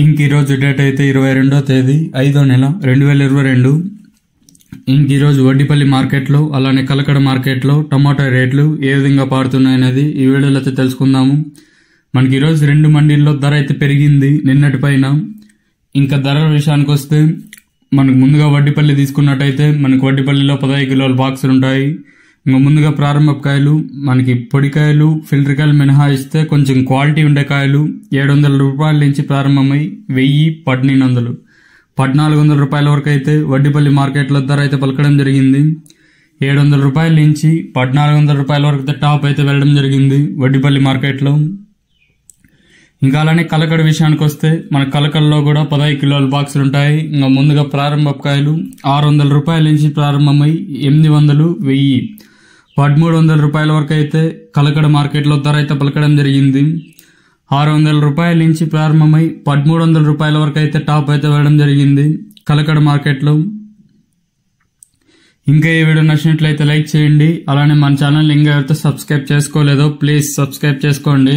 ఇంకిరోజు date అయితే 22వ తేదీ 5వ నెల 2022. ఇంకిరోజు వడ్డిపల్లి మార్కెట్లో అలానే కలకడ మార్కెట్లో టమాటా రేట్లు ఏ విధంగా పారుతున్నాయనేది ఈ వీడియోలో అయితే తెలుసుకుందాము. మనకి ఈరోజు రెండు మండీల్లో ధర అయితే పెరిగింది నిన్నటిపైన. ఇంకా ధరల విషయానికి వస్తే మనకు ముందుగా వడ్డిపల్లి తీసుకున్నట్టయితే మనకు వడ్డిపల్లిలో 15 కిలోల బాక్సులు ఉంటాయి. ఇంకా ముందుగా ప్రారంభకాయలు మనకి పొడికాయలు ఫిల్టర్ కాయలు మినహాయిస్తే కొంచెం క్వాలిటీ ఉండే కాయలు 700 రూపాయల నుంచి ప్రారంభమై 1000, 1200, 1400 రూపాయల వరకు అయితే వడ్డిపల్లి మార్కెట్లో ధర అయితే పలకడం జరిగింది. 700 రూపాయల నుంచి 1400 రూపాయల వరకు అయితే టాప్ అయితే వెళ్ళడం జరిగింది వడ్డిపల్లి మార్కెట్లో. ఇంకా అలానే కలకడ విషయానికి వస్తే మన కలకడలో కూడా 15 కిలోల బాక్సులు ఉంటాయి. ఇంకా ముందుగా ప్రారంభకాయలు 600 రూపాయల నుంచి ప్రారంభమై 800, 1000, 1300 రూపాయల వరకు అయితే కలకడ మార్కెట్లో ధర అయితే పలకడం జరిగింది. 600 రూపాయల నుంచి ప్రారంభమై 1300 రూపాయల వరకు అయితే టాప్ అయితే వెళ్ళడం జరిగింది కలకడ మార్కెట్లో. ఇంకా ఈ వీడియో నచ్చినట్లయితే లైక్ చేయండి. అలానే మన ఛానల్ ఇంకా ఎవరైతే సబ్స్క్రైబ్ చేసుకోలేదో ప్లీజ్ సబ్స్క్రైబ్ చేసుకోండి.